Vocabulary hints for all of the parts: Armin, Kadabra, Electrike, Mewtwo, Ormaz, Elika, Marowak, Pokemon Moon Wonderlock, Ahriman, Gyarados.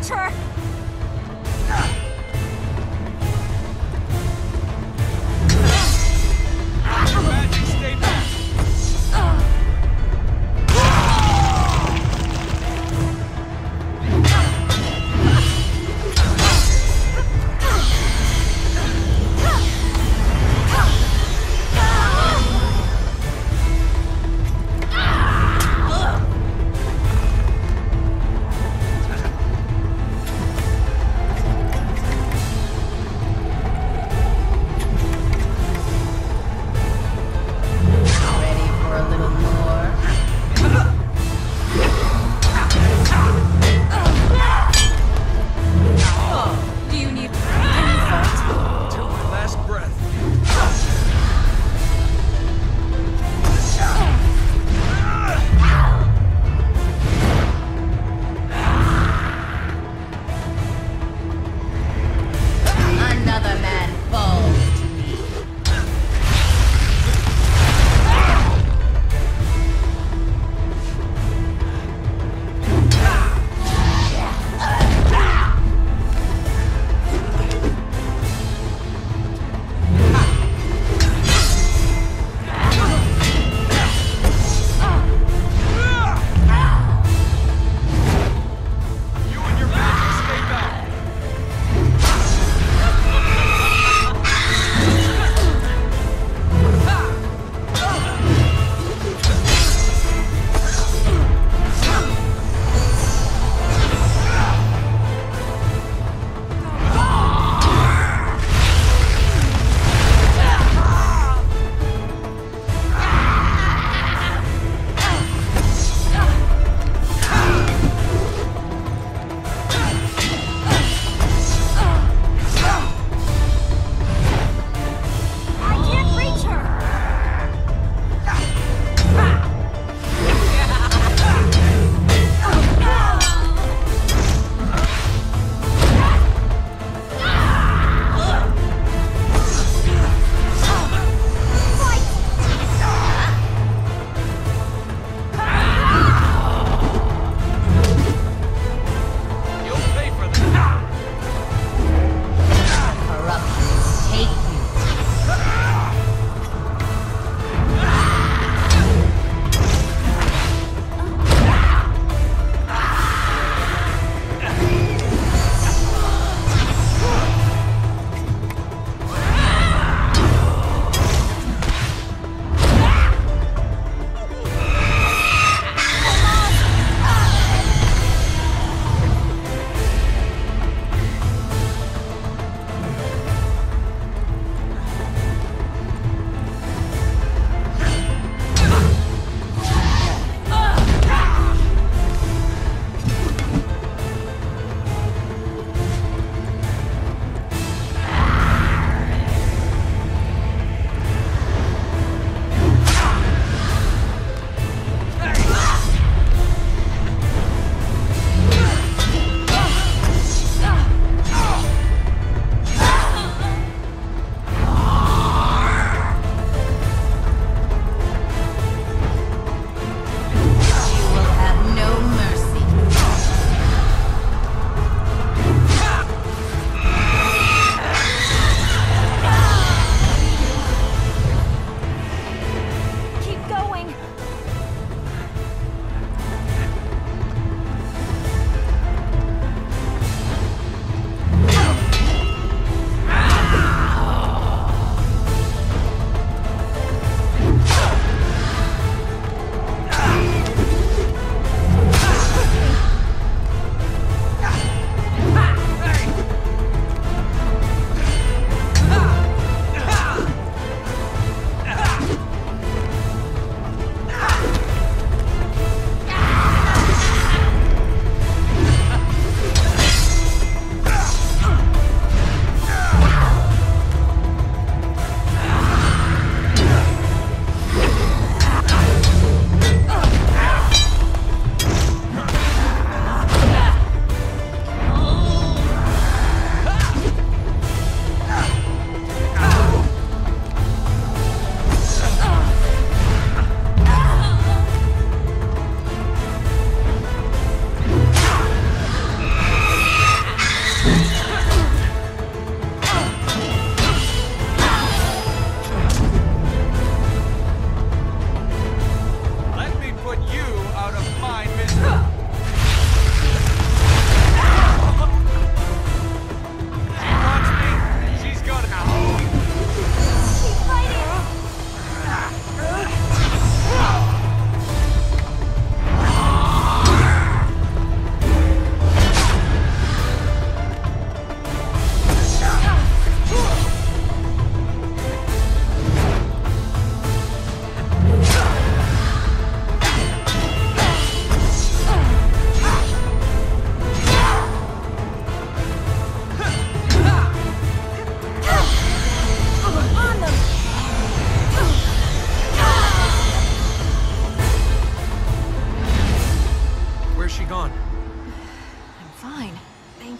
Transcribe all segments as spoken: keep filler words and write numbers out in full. creature!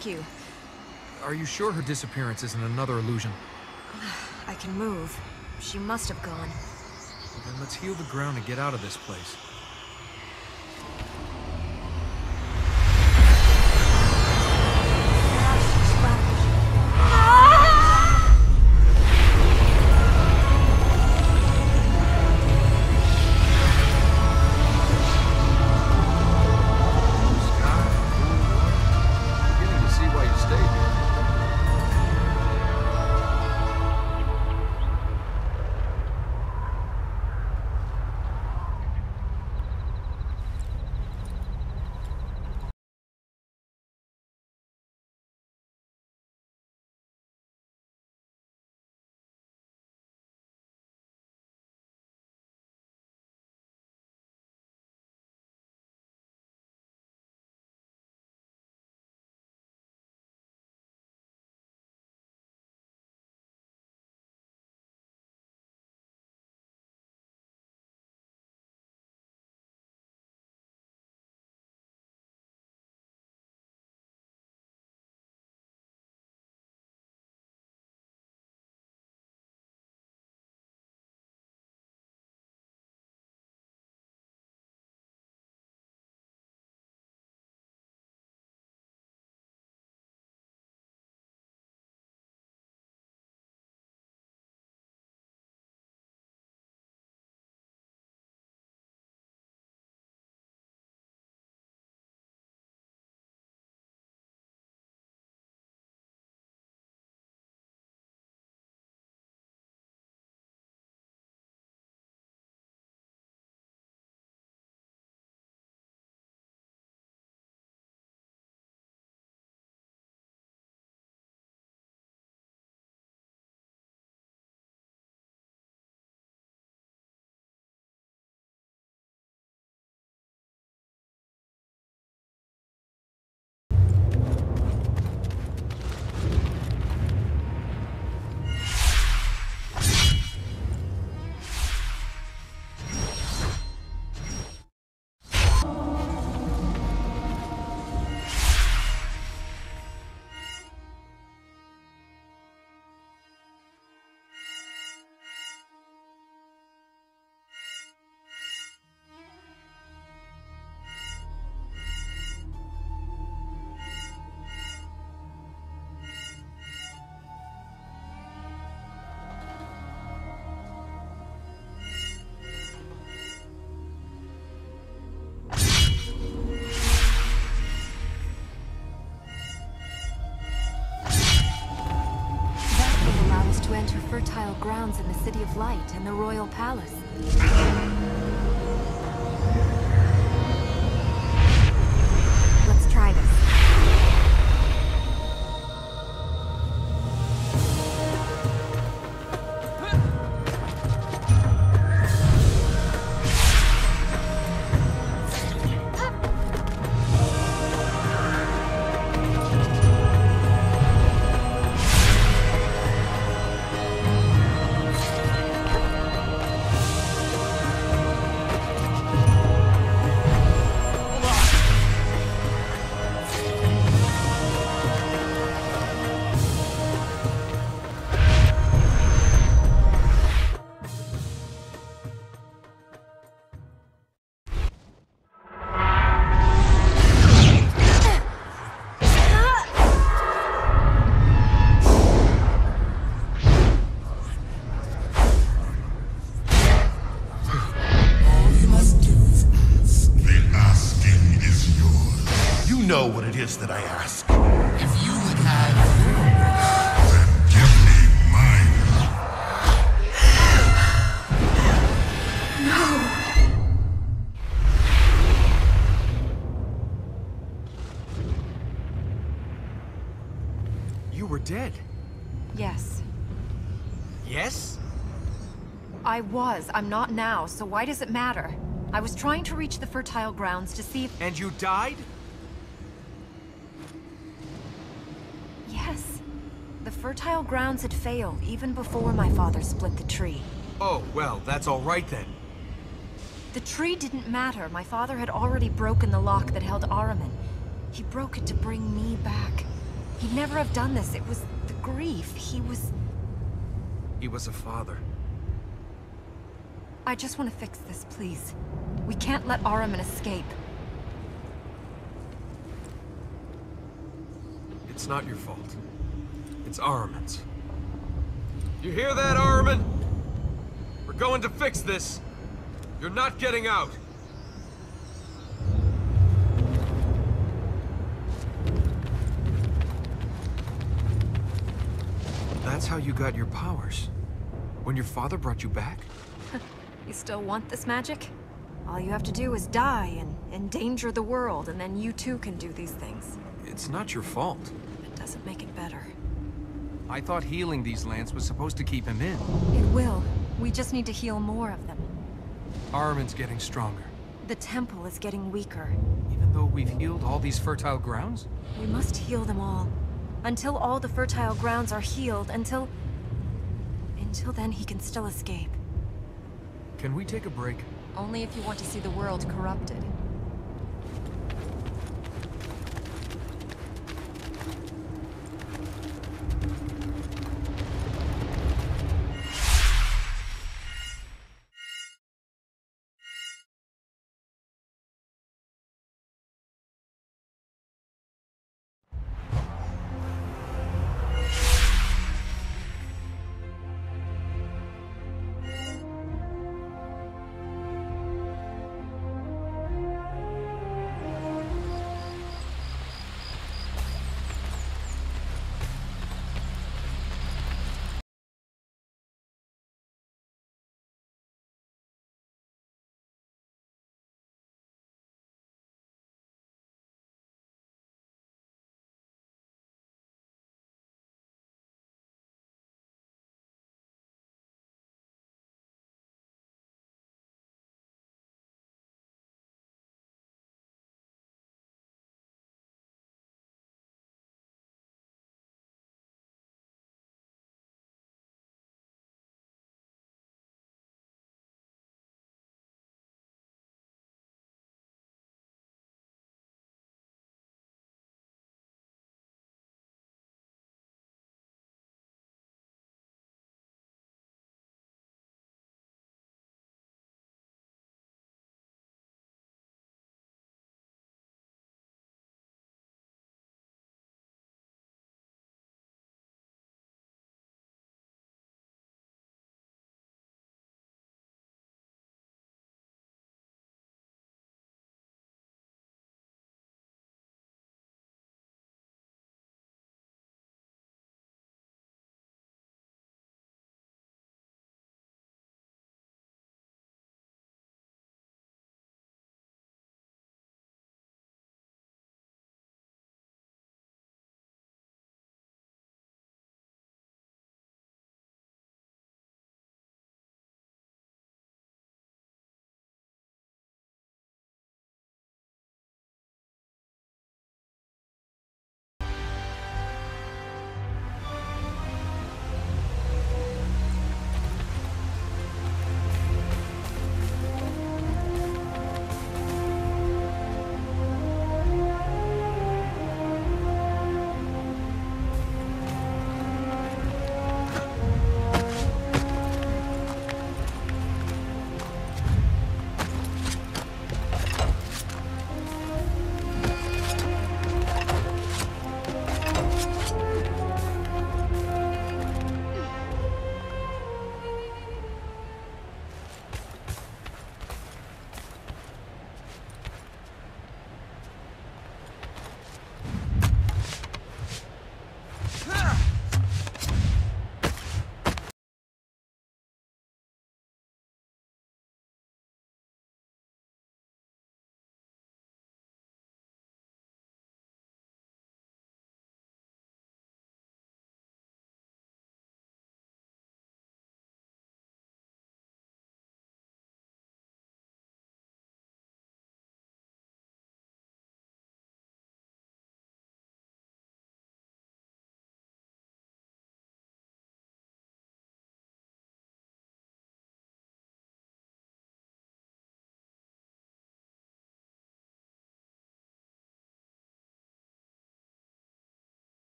Thank you. Are you sure her disappearance isn't another illusion? I can move. She must have gone. Well, then let's heal the ground and get out of this place. Fertile grounds in the City of Light and the Royal Palace. Let's try this. That I ask. If you would have then give me mine. No. You were dead. Yes. Yes? I was. I'm not now, so why does it matter? I was trying to reach the fertile grounds to see if... And you died? Fertile grounds had failed even before my father split the tree. Oh, well, that's all right then. The tree didn't matter. My father had already broken the lock that held Ahriman. He broke it to bring me back. He'd never have done this. It was the grief. He was... He was a father. I just want to fix this, please. We can't let Ahriman escape. It's not your fault. It's Ahriman's. You hear that, Ahriman? We're going to fix this. You're not getting out. That's how you got your powers. When your father brought you back? You still want this magic? All you have to do is die and endanger the world, and then you too can do these things. It's not your fault. It doesn't make it better. I thought healing these lands was supposed to keep him in. It will. We just need to heal more of them. Ahriman's getting stronger. The temple is getting weaker. Even though we've healed all these fertile grounds? We must heal them all. Until all the fertile grounds are healed, until... Until then, he can still escape. Can we take a break? Only if you want to see the world corrupted.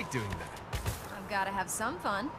like doing that. I've got to have some fun.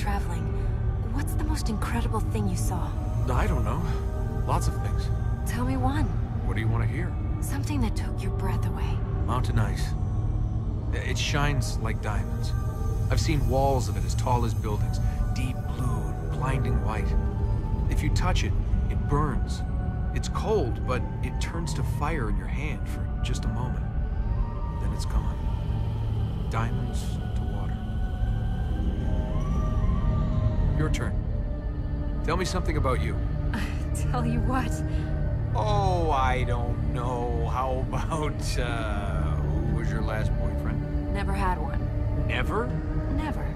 traveling, what's the most incredible thing you saw? I don't know. Lots of things. Tell me one. What do you want to hear? Something that took your breath away. Mountain ice. It shines like diamonds. I've seen walls of it as tall as buildings, deep blue and blinding white. If you touch it, it burns. It's cold, but it turns to fire in your hand for just a moment. Then it's gone. Diamonds to water. Your turn. Tell me something about you. Uh, tell you what? Oh, I don't know. How about, uh, who was your last boyfriend? Never had one. Never? Never.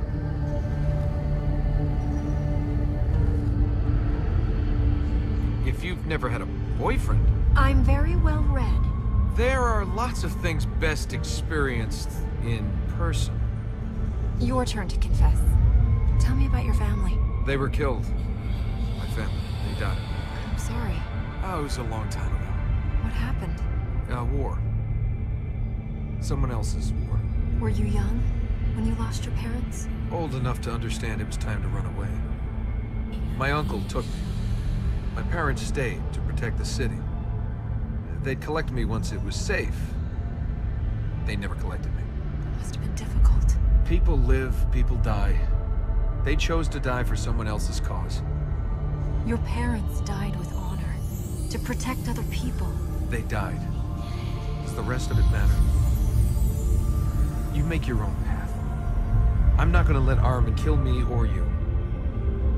If you've never had a boyfriend... I'm very well read. There are lots of things best experienced in person. Your turn to confess. Tell me about your family. They were killed. My family. They died. I'm sorry. Oh, it was a long time ago. What happened? Uh, war. Someone else's war. Were you young when you lost your parents? Old enough to understand it was time to run away. My uncle took me. My parents stayed to protect the city. They'd collect me once it was safe. They never collected me. That must have been difficult. People live, people die. They chose to die for someone else's cause. Your parents died with honor, to protect other people. They died. Does the rest of it matter? You make your own path. I'm not gonna let Armin kill me or you.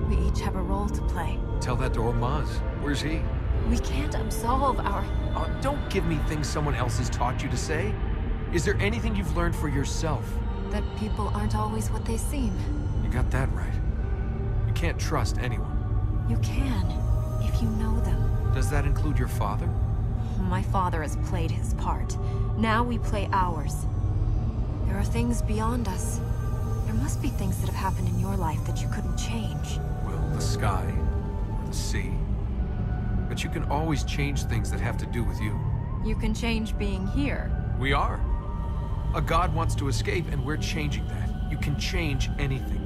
We each have a role to play. Tell that to Ormaz. Where's he? We can't absolve our... Uh, don't give me things someone else has taught you to say. Is there anything you've learned for yourself? That people aren't always what they seem. You got that right. You can't trust anyone. You can, if you know them. Does that include your father? My father has played his part. Now we play ours. There are things beyond us. There must be things that have happened in your life that you couldn't change. Well, the sky, or the sea. But you can always change things that have to do with you. You can change being here. We are. A god wants to escape, and we're changing that. You can change anything.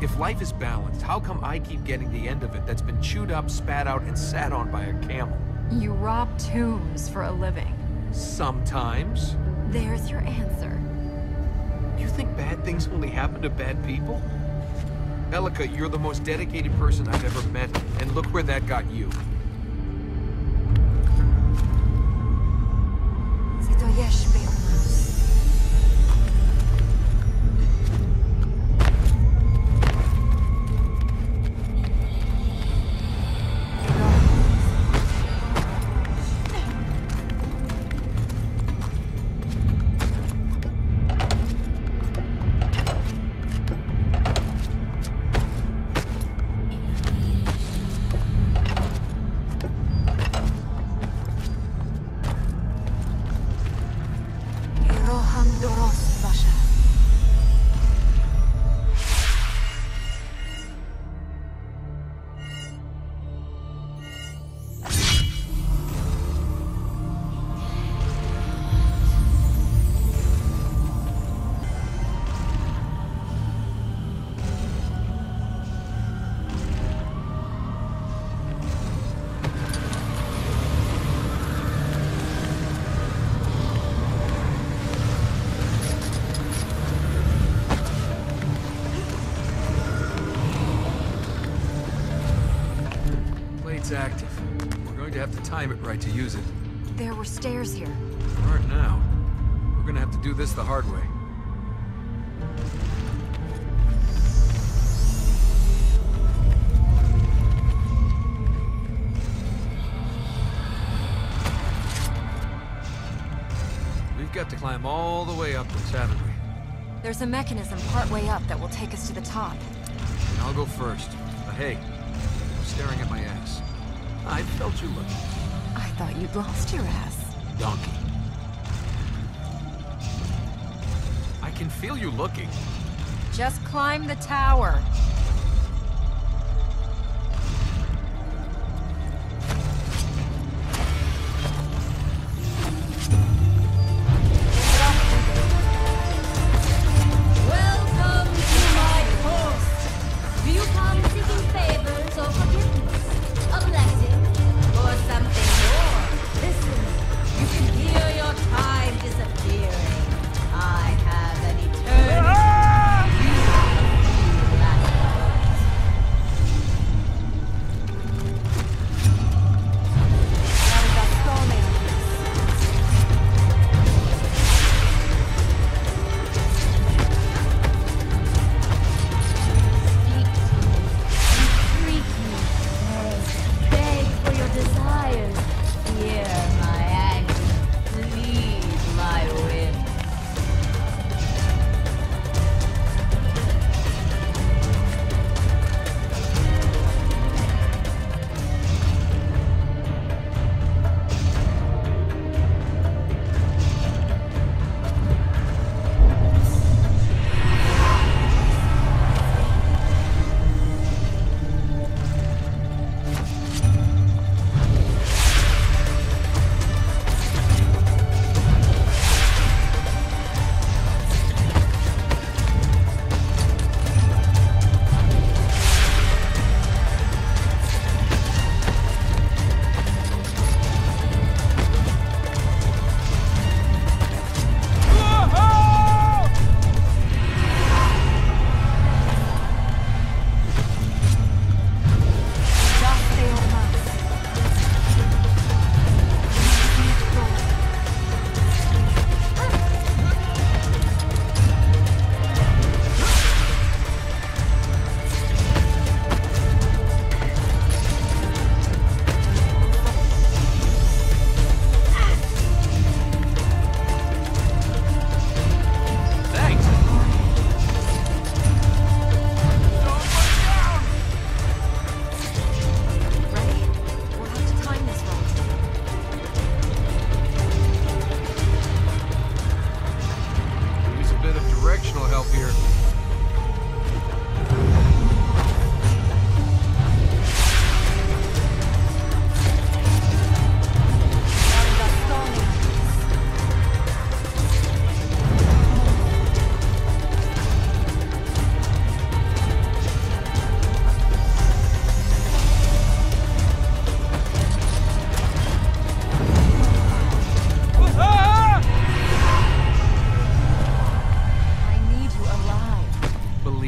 If life is balanced, how come I keep getting the end of it that's been chewed up, spat out, and sat on by a camel? You rob tombs for a living. Sometimes. There's your answer. You think bad things only happen to bad people? Elika, you're the most dedicated person I've ever met, and look where that got you. Active. We're going to have to time it right to use it. There were stairs here. There aren't now. We're going to have to do this the hard way. We've got to climb all the way up this, haven't we? There's a mechanism partway up that will take us to the top. And I'll go first. But hey, I'm staring at my ass. I felt you looking. I thought you'd lost your ass. Donkey. I can feel you looking. Just climb the tower. Welcome to my post!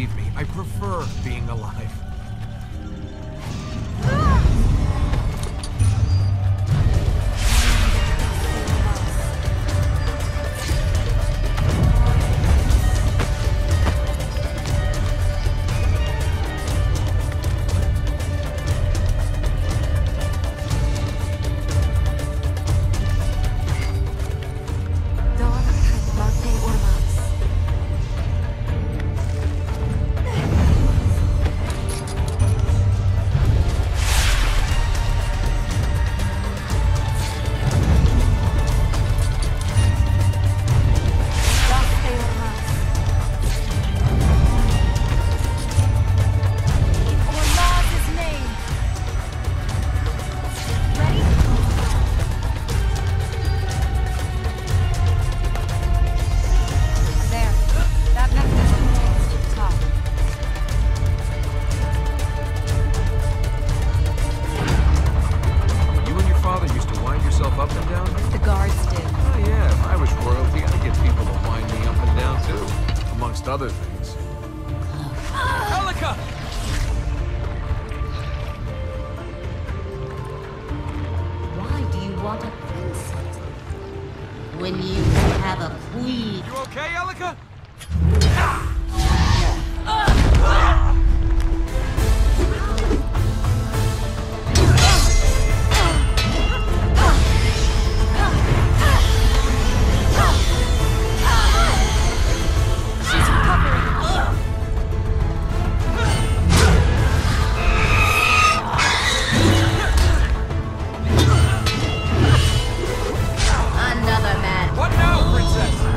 believe me, I prefer being alive. Another man. What now, princess?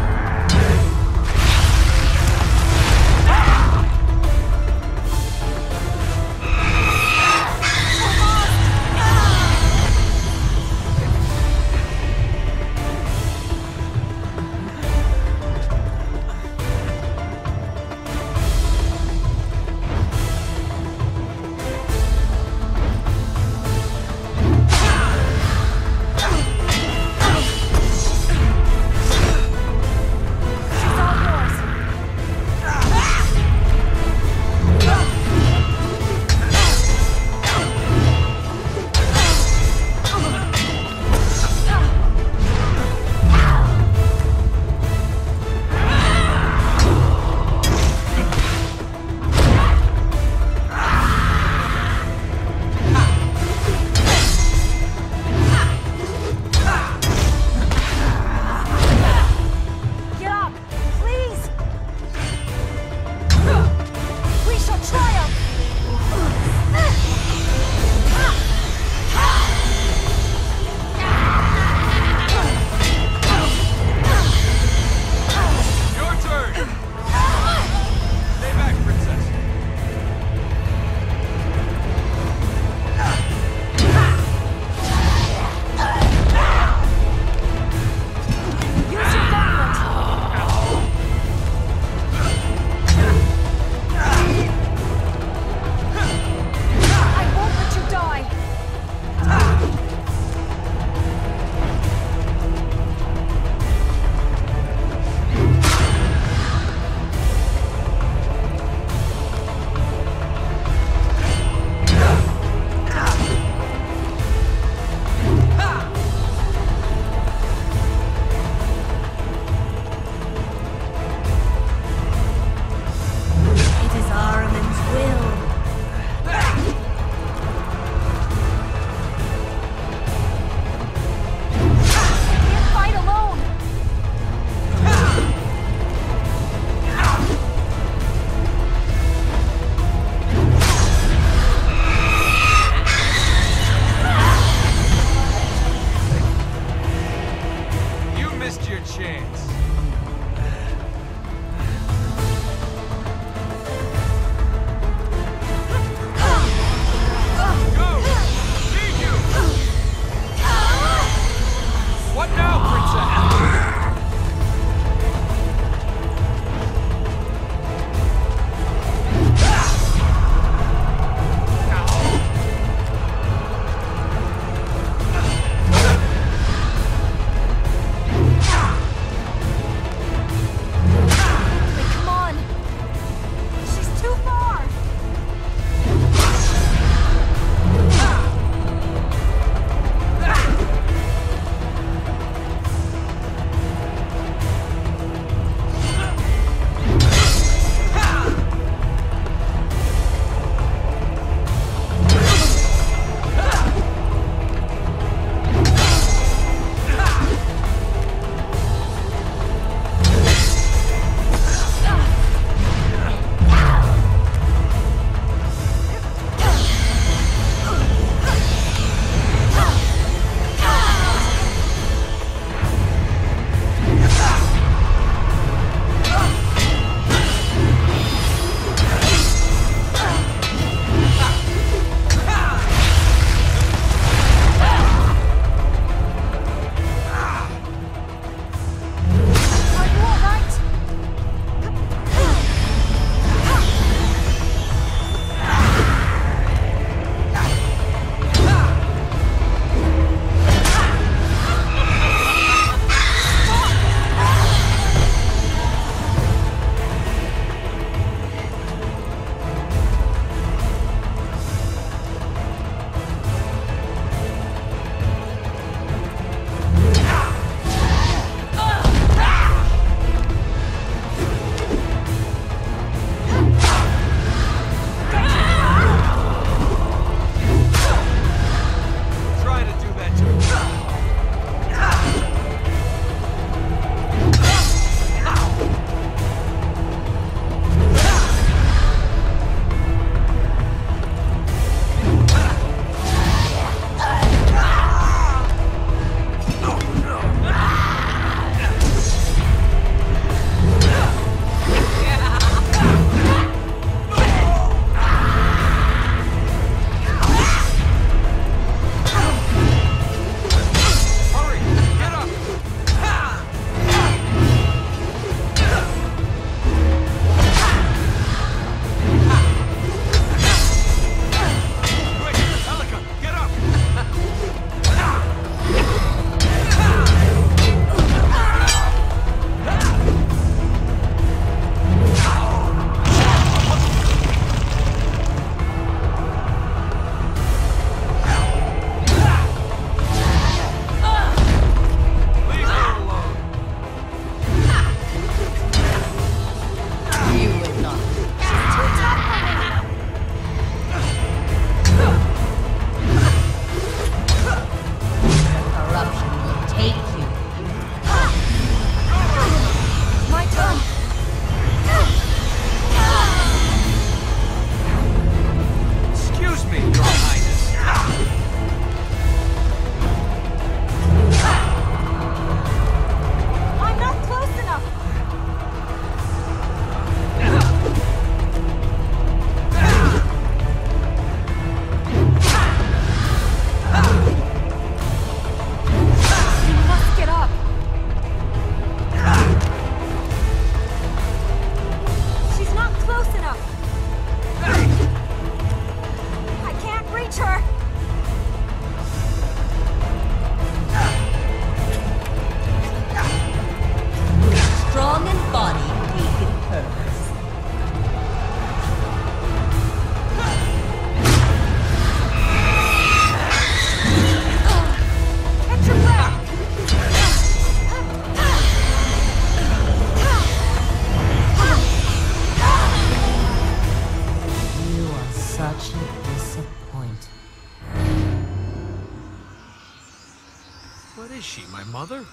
is she, my mother?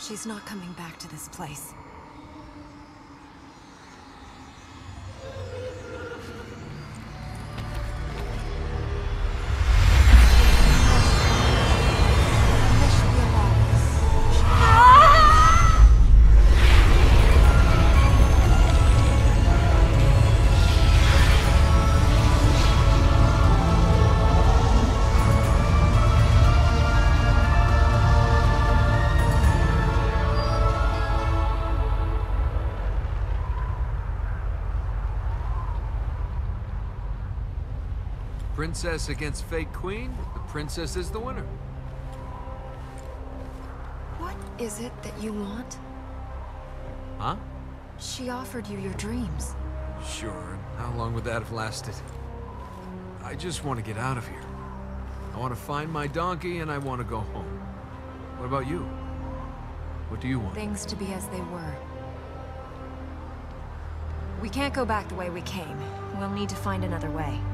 She's not coming back to this place. Princess against fake queen, the princess is the winner. What is it that you want? Huh? She offered you your dreams. Sure, how long would that have lasted? I just want to get out of here. I want to find my donkey and I want to go home. What about you? What do you want? Things to be as they were. We can't go back the way we came. We'll need to find another way.